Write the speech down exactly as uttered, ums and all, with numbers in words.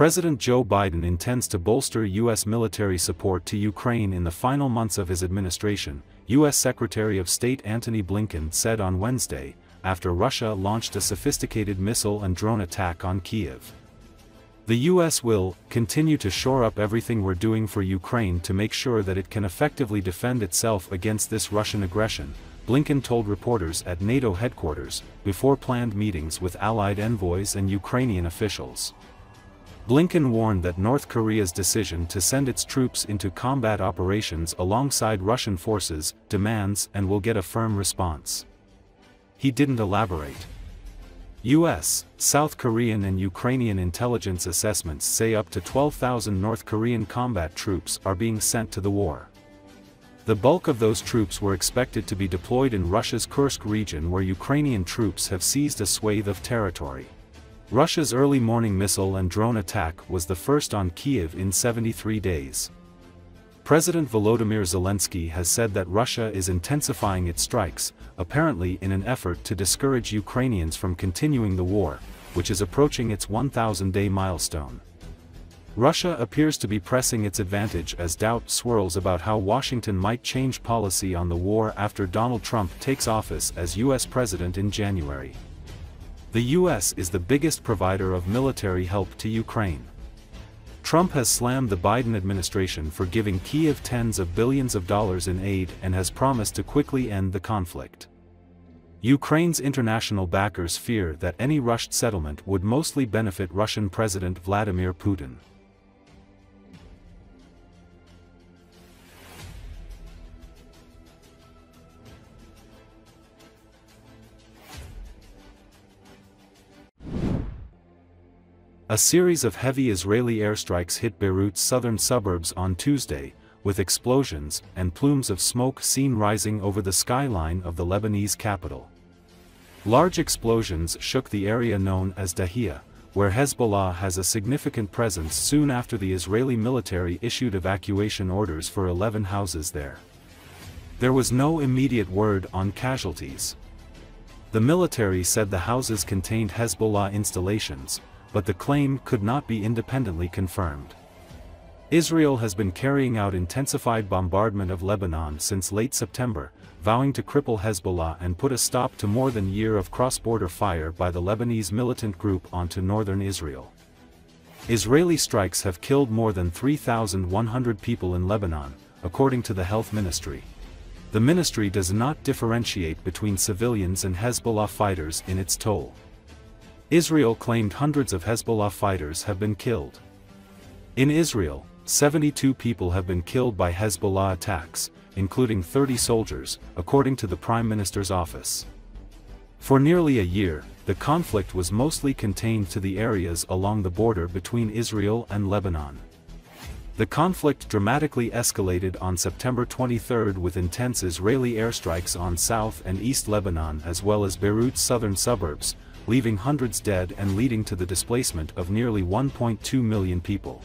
President Joe Biden intends to bolster U S military support to Ukraine in the final months of his administration, U S Secretary of State Antony Blinken said on Wednesday, after Russia launched a sophisticated missile and drone attack on Kyiv. The U S will continue to shore up everything we're doing for Ukraine to make sure that it can effectively defend itself against this Russian aggression, Blinken told reporters at NATO headquarters, before planned meetings with Allied envoys and Ukrainian officials. Blinken warned that North Korea's decision to send its troops into combat operations alongside Russian forces demands and will get a firm response. He didn't elaborate. U S, South Korean and Ukrainian intelligence assessments say up to twelve thousand North Korean combat troops are being sent to the war. The bulk of those troops were expected to be deployed in Russia's Kursk region, where Ukrainian troops have seized a swathe of territory. Russia's early morning missile and drone attack was the first on Kyiv in seventy-three days. President Volodymyr Zelenskyy has said that Russia is intensifying its strikes, apparently in an effort to discourage Ukrainians from continuing the war, which is approaching its one thousand day milestone. Russia appears to be pressing its advantage as doubt swirls about how Washington might change policy on the war after Donald Trump takes office as U S president in January. The U S is the biggest provider of military help to Ukraine. Trump has slammed the Biden administration for giving Kyiv tens of billions of dollars in aid and has promised to quickly end the conflict. Ukraine's international backers fear that any rushed settlement would mostly benefit Russian President Vladimir Putin. A series of heavy Israeli airstrikes hit Beirut's southern suburbs on Tuesday, with explosions and plumes of smoke seen rising over the skyline of the Lebanese capital. Large explosions shook the area known as Dahiya, where Hezbollah has a significant presence, soon after the Israeli military issued evacuation orders for eleven houses there. There was no immediate word on casualties. The military said the houses contained Hezbollah installations, but the claim could not be independently confirmed. Israel has been carrying out intensified bombardment of Lebanon since late September, vowing to cripple Hezbollah and put a stop to more than a year of cross-border fire by the Lebanese militant group onto northern Israel. Israeli strikes have killed more than three thousand one hundred people in Lebanon, according to the health ministry. The ministry does not differentiate between civilians and Hezbollah fighters in its toll. Israel claimed hundreds of Hezbollah fighters have been killed. In Israel, seventy-two people have been killed by Hezbollah attacks, including thirty soldiers, according to the Prime Minister's office. For nearly a year, the conflict was mostly contained to the areas along the border between Israel and Lebanon. The conflict dramatically escalated on September twenty-third with intense Israeli airstrikes on south and east Lebanon as well as Beirut's southern suburbs, leaving hundreds dead and leading to the displacement of nearly one point two million people.